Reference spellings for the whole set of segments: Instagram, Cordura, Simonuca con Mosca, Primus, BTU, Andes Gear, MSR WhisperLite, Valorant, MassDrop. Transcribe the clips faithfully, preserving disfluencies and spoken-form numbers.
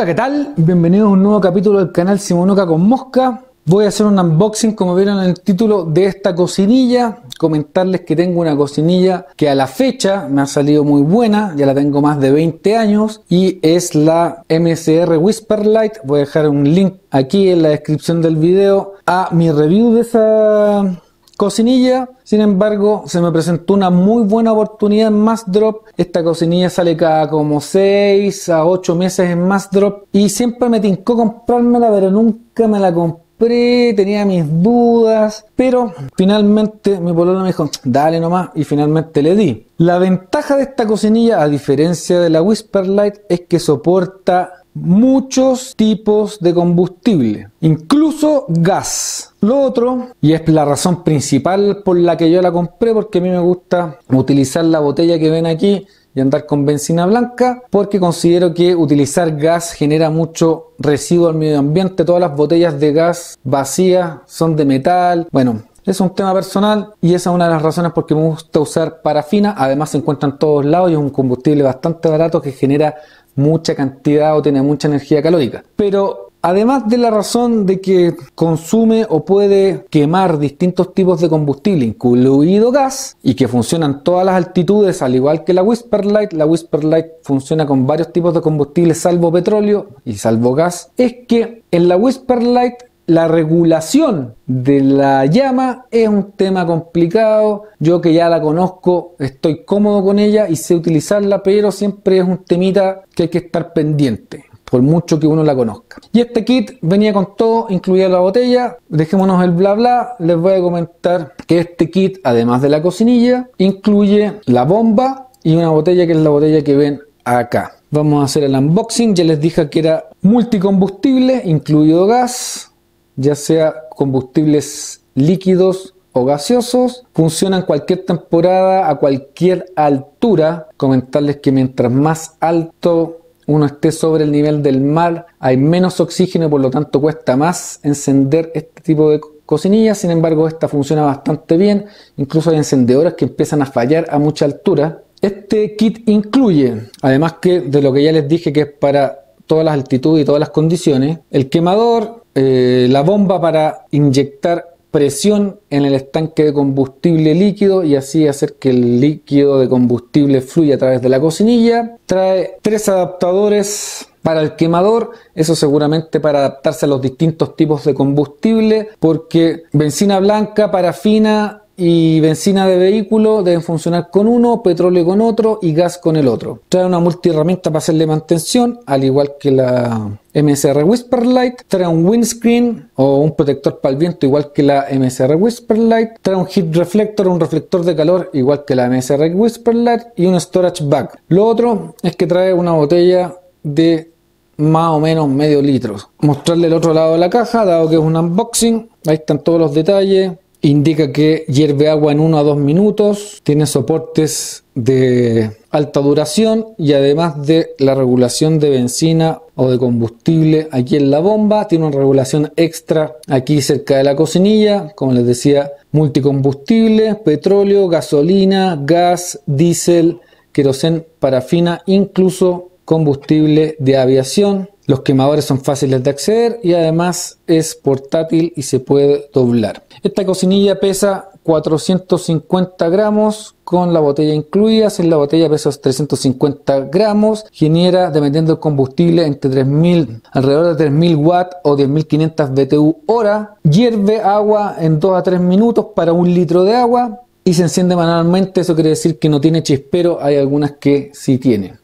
Hola, ¿qué tal? Bienvenidos a un nuevo capítulo del canal Simonuca con Mosca. Voy a hacer un unboxing, como vieron en el título, de esta cocinilla. Comentarles que tengo una cocinilla que a la fecha me ha salido muy buena, ya la tengo más de veinte años, y es la M S R WhisperLite. Voy a dejar un link aquí en la descripción del video a mi review de esa cocinilla. Sin embargo, se me presentó una muy buena oportunidad en MassDrop. Esta cocinilla sale cada como seis a ocho meses en MassDrop y siempre me tincó comprármela, pero nunca me la compré, tenía mis dudas, pero finalmente mi polola me dijo dale nomás y finalmente le di. La ventaja de esta cocinilla, a diferencia de la WhisperLite, es que soporta muchos tipos de combustible, incluso gas. Lo otro, y es la razón principal por la que yo la compré, porque a mí me gusta utilizar la botella que ven aquí y andar con benzina blanca, porque considero que utilizar gas genera mucho residuo al medio ambiente. Todas las botellas de gas vacías son de metal. Bueno, es un tema personal y esa es una de las razones por qué me gusta usar parafina. Además se encuentra en todos lados y es un combustible bastante barato que genera mucha cantidad o tiene mucha energía calórica. Pero además de la razón de que consume o puede quemar distintos tipos de combustible, incluido gas, y que funcionan a todas las altitudes, al igual que la WhisperLite, la WhisperLite funciona con varios tipos de combustible salvo petróleo y salvo gas, es que en la WhisperLite la regulación de la llama es un tema complicado. Yo, que ya la conozco, estoy cómodo con ella y sé utilizarla, pero siempre es un temita que hay que estar pendiente, por mucho que uno la conozca. Y este kit venía con todo, incluida la botella. Dejémonos el bla bla. Les voy a comentar que este kit, además de la cocinilla, incluye la bomba y una botella, que es la botella que ven acá. Vamos a hacer el unboxing. Ya les dije que era multicombustible, incluido gas, ya sea combustibles líquidos o gaseosos. Funciona en cualquier temporada, a cualquier altura. Comentarles que mientras más alto uno esté sobre el nivel del mar, hay menos oxígeno, por lo tanto cuesta más encender este tipo de cocinillas. Sin embargo, esta funciona bastante bien. Incluso hay encendedoras que empiezan a fallar a mucha altura. Este kit incluye, además que de lo que ya les dije, que es para todas las altitudes y todas las condiciones, el quemador, Eh, la bomba para inyectar presión en el estanque de combustible líquido y así hacer que el líquido de combustible fluya a través de la cocinilla. Trae tres adaptadores para el quemador, eso seguramente para adaptarse a los distintos tipos de combustible, porque benzina blanca, parafina y benzina de vehículo deben funcionar con uno, petróleo con otro y gas con el otro. Trae una multiherramienta para hacerle mantención, al igual que la M S R WhisperLite. Trae un windscreen o un protector para el viento, igual que la M S R WhisperLite. Trae un heat reflector, un reflector de calor, igual que la M S R WhisperLite, y un storage bag. Lo otro es que trae una botella de más o menos medio litro. Mostrarle el otro lado de la caja, dado que es un unboxing. Ahí están todos los detalles. Indica que hierve agua en uno a dos minutos, tiene soportes de alta duración y además de la regulación de benzina o de combustible aquí en la bomba, tiene una regulación extra aquí cerca de la cocinilla, como les decía, multicombustible, petróleo, gasolina, gas, diésel, querosén, parafina, incluso combustible de aviación. Los quemadores son fáciles de acceder y además es portátil y se puede doblar. Esta cocinilla pesa cuatrocientos cincuenta gramos con la botella incluida. Sin la botella pesa trescientos cincuenta gramos. Genera, dependiendo del combustible, entre tres mil, alrededor de tres mil watts o diez mil quinientos B T U hora. Hierve agua en dos a tres minutos para un litro de agua y se enciende manualmente. Eso quiere decir que no tiene chispero. Hay algunas que sí tienen.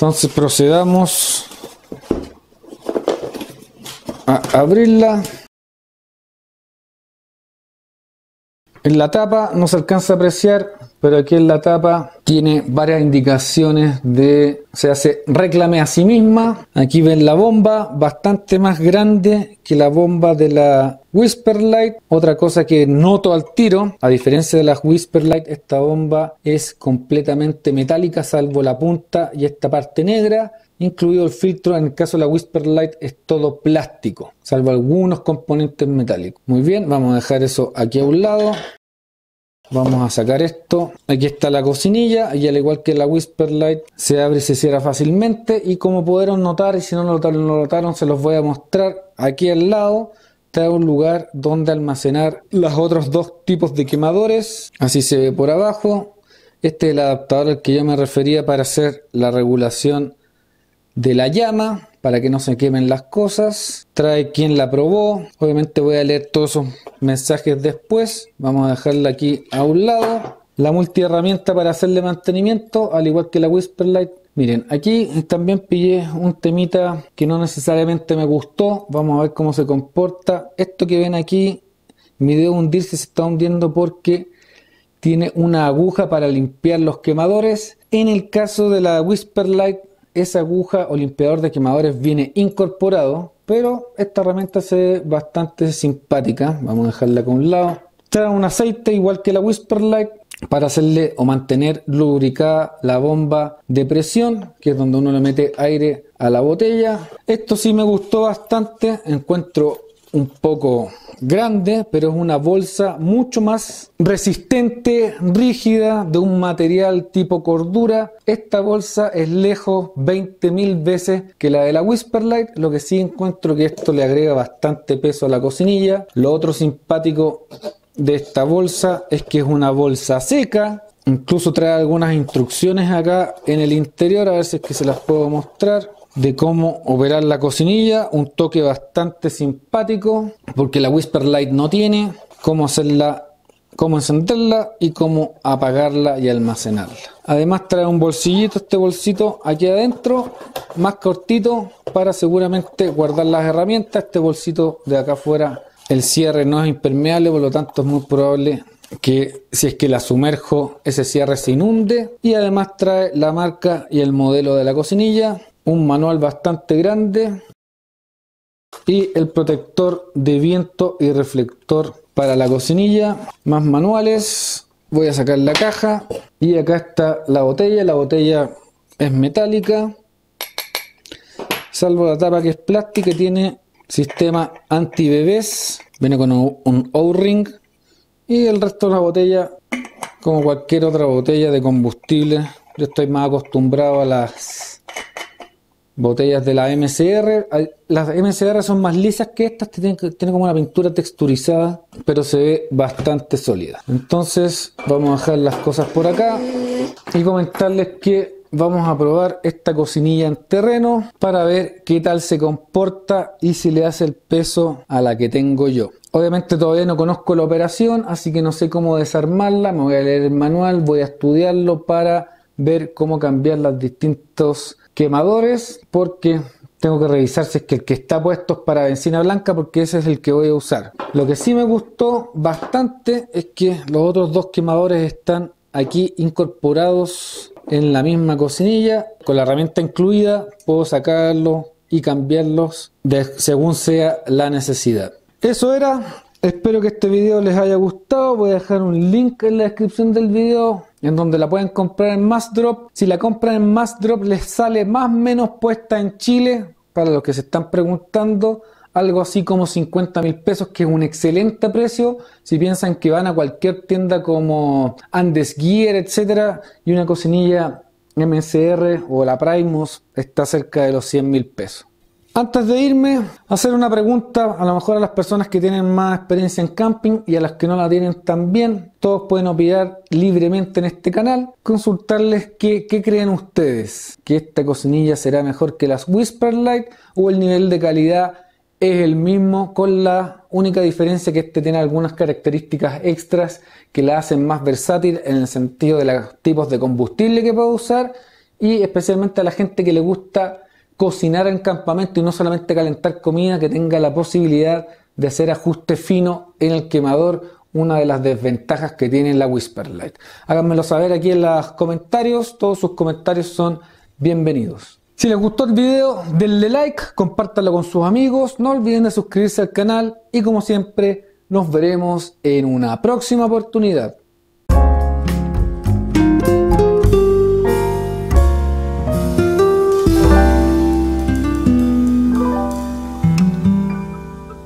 Entonces procedamos a abrirla. En la tapa no se alcanza a apreciar, pero aquí en la tapa tiene varias indicaciones de, se hace reclame a sí misma. Aquí ven la bomba, bastante más grande que la bomba de la WhisperLite. Otra cosa que noto al tiro, a diferencia de la WhisperLite, esta bomba es completamente metálica, salvo la punta y esta parte negra, incluido el filtro. En el caso de la WhisperLite es todo plástico, salvo algunos componentes metálicos. Muy bien, vamos a dejar eso aquí a un lado. Vamos a sacar esto. Aquí está la cocinilla y al igual que la WhisperLite se abre y se cierra fácilmente. Y como pudieron notar, y si no lo notaron, lo notaron, se los voy a mostrar. Aquí al lado trae un lugar donde almacenar los otros dos tipos de quemadores. Así se ve por abajo. Este es el adaptador al que yo me refería para hacer la regulación de la llama, para que no se quemen las cosas. Trae quien la probó. Obviamente voy a leer todos esos mensajes después. Vamos a dejarla aquí a un lado. La multiherramienta para hacerle mantenimiento, al igual que la WhisperLite. Miren, aquí también pillé un temita que no necesariamente me gustó. Vamos a ver cómo se comporta. Esto que ven aquí, mi dedo hundirse, se está hundiendo porque tiene una aguja para limpiar los quemadores. En el caso de la WhisperLite, esa aguja o limpiador de quemadores viene incorporado, pero esta herramienta se ve bastante simpática. Vamos a dejarla con un lado. Trae un aceite igual que la WhisperLite para hacerle o mantener lubricada la bomba de presión, que es donde uno le mete aire a la botella. Esto sí me gustó bastante, encuentro un poco grande, pero es una bolsa mucho más resistente, rígida, de un material tipo cordura. Esta bolsa es lejos veinte mil veces que la de la WhisperLite. Lo que sí encuentro que esto le agrega bastante peso a la cocinilla. Lo otro simpático de esta bolsa es que es una bolsa seca. Incluso trae algunas instrucciones acá en el interior, a ver si es que se las puedo mostrar, de cómo operar la cocinilla. Un toque bastante simpático porque la WhisperLite no tiene cómo hacerla, cómo encenderla y cómo apagarla y almacenarla. Además trae un bolsillito, este bolsito aquí adentro, más cortito, para seguramente guardar las herramientas. Este bolsito de acá afuera, el cierre no es impermeable, por lo tanto es muy probable que si es que la sumerjo, ese cierre se inunde. Y además trae la marca y el modelo de la cocinilla, un manual bastante grande y el protector de viento y reflector para la cocinilla, más manuales. Voy a sacar la caja y acá está la botella. La botella es metálica, salvo la tapa que es plástica, tiene sistema anti bebés, viene con un O-ring, y el resto de la botella como cualquier otra botella de combustible. Yo estoy más acostumbrado a las botellas de la M S R. Las M S R son más lisas que estas, tienen, tienen como una pintura texturizada, pero se ve bastante sólida. Entonces vamos a dejar las cosas por acá y comentarles que vamos a probar esta cocinilla en terreno para ver qué tal se comporta y si le hace el peso a la que tengo yo. Obviamente todavía no conozco la operación, así que no sé cómo desarmarla. Me voy a leer el manual, voy a estudiarlo para ver cómo cambiar los distintos quemadores, porque tengo que revisar si es que el que está puesto es para benzina blanca, porque ese es el que voy a usar. Lo que sí me gustó bastante es que los otros dos quemadores están aquí incorporados en la misma cocinilla. Con la herramienta incluida puedo sacarlos y cambiarlos de, según sea la necesidad. Eso era. Espero que este video les haya gustado. Voy a dejar un link en la descripción del video en donde la pueden comprar en MassDrop. Si la compran en MassDrop les sale más o menos puesta en Chile, para los que se están preguntando, algo así como cincuenta mil pesos, que es un excelente precio. Si piensan que van a cualquier tienda como Andes Gear, etcétera, y una cocinilla M S R o la Primus está cerca de los cien mil pesos. Antes de irme, hacer una pregunta a lo mejor a las personas que tienen más experiencia en camping y a las que no la tienen también. Todos pueden opinar libremente en este canal. Consultarles qué, qué creen ustedes, que esta cocinilla será mejor que las WhisperLite o el nivel de calidad es el mismo, con la única diferencia que este tiene algunas características extras que la hacen más versátil en el sentido de los tipos de combustible que puedo usar, y especialmente a la gente que le gusta cocinar en campamento y no solamente calentar comida, que tenga la posibilidad de hacer ajuste fino en el quemador, una de las desventajas que tiene la WhisperLite. Háganmelo saber aquí en los comentarios, todos sus comentarios son bienvenidos. Si les gustó el video, denle like, compártanlo con sus amigos, no olviden de suscribirse al canal y como siempre nos veremos en una próxima oportunidad.